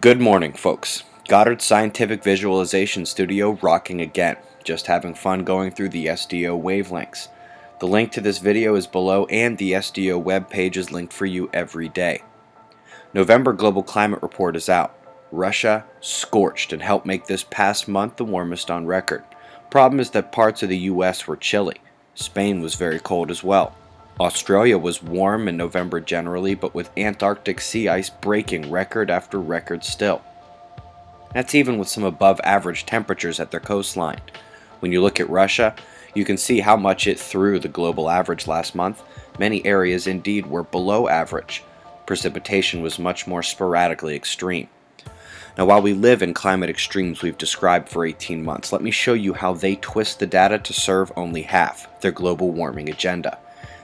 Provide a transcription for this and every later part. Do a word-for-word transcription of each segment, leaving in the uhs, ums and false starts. Good morning, folks. Goddard Scientific Visualization Studio rocking again. Just having fun going through the S D O wavelengths. The link to this video is below, and the S D O web page is linked for you every day. November Global Climate Report is out. Russia scorched and helped make this past month the warmest on record. Problem is that parts of the U S were chilly. Spain was very cold as well. Australia was warm in November generally, but with Antarctic sea ice breaking record after record still. That's even with some above average temperatures at their coastline. When you look at Russia, you can see how much it threw the global average last month. Many areas indeed were below average. Precipitation was much more sporadically extreme. Now, while we live in climate extremes we've described for eighteen months, let me show you how they twist the data to serve only half their global warming agenda.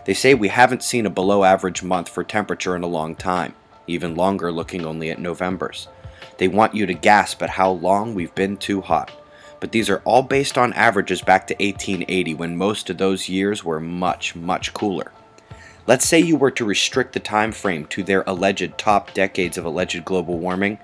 They say we haven't seen a below average month for temperature in a long time, even longer looking only at November's. They want you to gasp at how long we've been too hot. But these are all based on averages back to eighteen eighty, when most of those years were much, much cooler. Let's say you were to restrict the time frame to their alleged top decades of alleged global warming.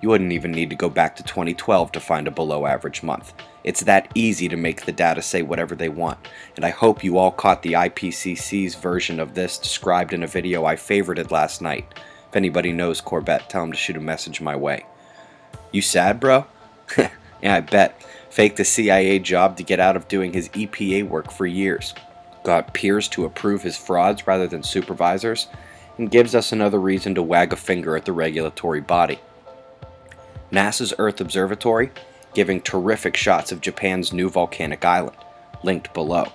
You wouldn't even need to go back to twenty twelve to find a below average month. It's that easy to make the data say whatever they want, and I hope you all caught the I P C C's version of this described in a video I favorited last night. If anybody knows Corbett, tell him to shoot a message my way. You sad, bro? Yeah, I bet. Faked the C I A job to get out of doing his E P A work for years. Got peers to approve his frauds rather than supervisors, and gives us another reason to wag a finger at the regulatory body. NASA's Earth Observatory giving terrific shots of Japan's new volcanic island, linked below.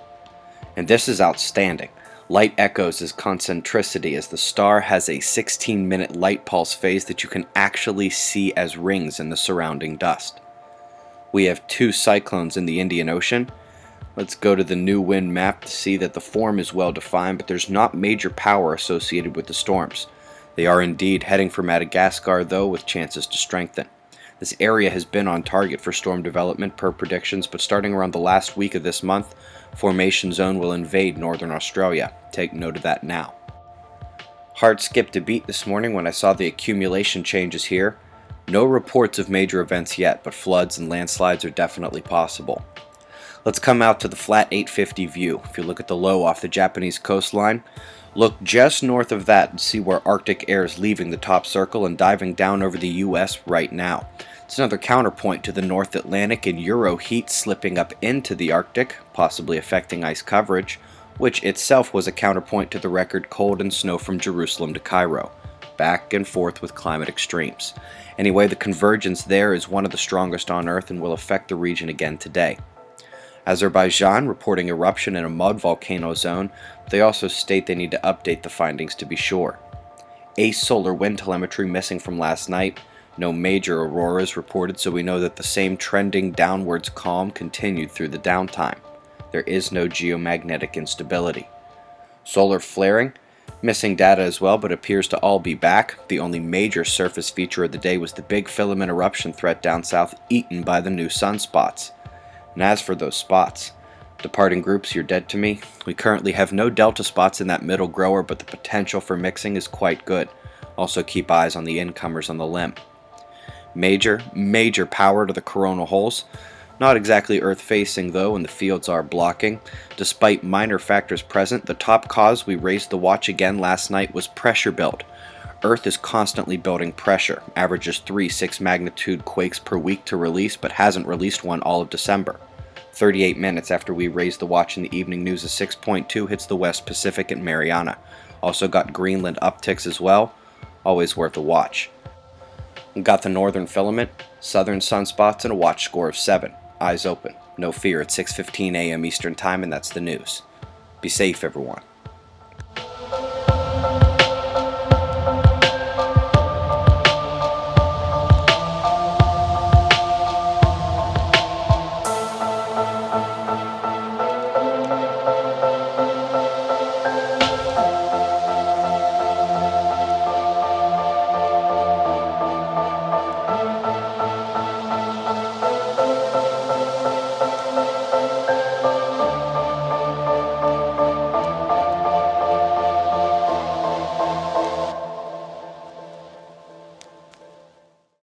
And this is outstanding. Light echoes its concentricity as the star has a sixteen minute light pulse phase that you can actually see as rings in the surrounding dust. We have two cyclones in the Indian Ocean. Let's go to the new wind map to see that the form is well defined, but there's not major power associated with the storms. They are indeed heading for Madagascar, though, with chances to strengthen. This area has been on target for storm development per predictions, but starting around the last week of this month, Formation Zone will invade northern Australia. Take note of that now. Heart skipped a beat this morning when I saw the accumulation changes here. No reports of major events yet, but floods and landslides are definitely possible. Let's come out to the flat eight fifty view. If you look at the low off the Japanese coastline, look just north of that and see where Arctic air is leaving the top circle and diving down over the U S right now. It's another counterpoint to the North Atlantic and Euro heat slipping up into the Arctic, possibly affecting ice coverage, which itself was a counterpoint to the record cold and snow from Jerusalem to Cairo. Back and forth with climate extremes. Anyway, the convergence there is one of the strongest on Earth and will affect the region again today. Azerbaijan reporting eruption in a mud volcano zone. They also state they need to update the findings to be sure. Ace solar wind telemetry missing from last night. No major auroras reported, so we know that the same trending downwards calm continued through the downtime. There is no geomagnetic instability. Solar flaring. Missing data as well, but appears to all be back. The only major surface feature of the day was the big filament eruption threat down south, eaten by the new sunspots. And as for those spots, departing groups, you're dead to me. We currently have no delta spots in that middle grower, but the potential for mixing is quite good. Also keep eyes on the incomers on the limb. Major, major power to the coronal holes. Not exactly earth-facing though, and the fields are blocking. Despite minor factors present, the top cause we raised the watch again last night was pressure build. Earth is constantly building pressure, averages three six magnitude quakes per week to release, but hasn't released one all of December. thirty-eight minutes after we raised the watch in the evening news, a six point two hits the West Pacific and Mariana. Also got Greenland upticks as well, always worth a watch. We got the northern filament, southern sunspots, and a watch score of seven. Eyes open, no fear at six fifteen a m Eastern Time, and that's the news. Be safe, everyone.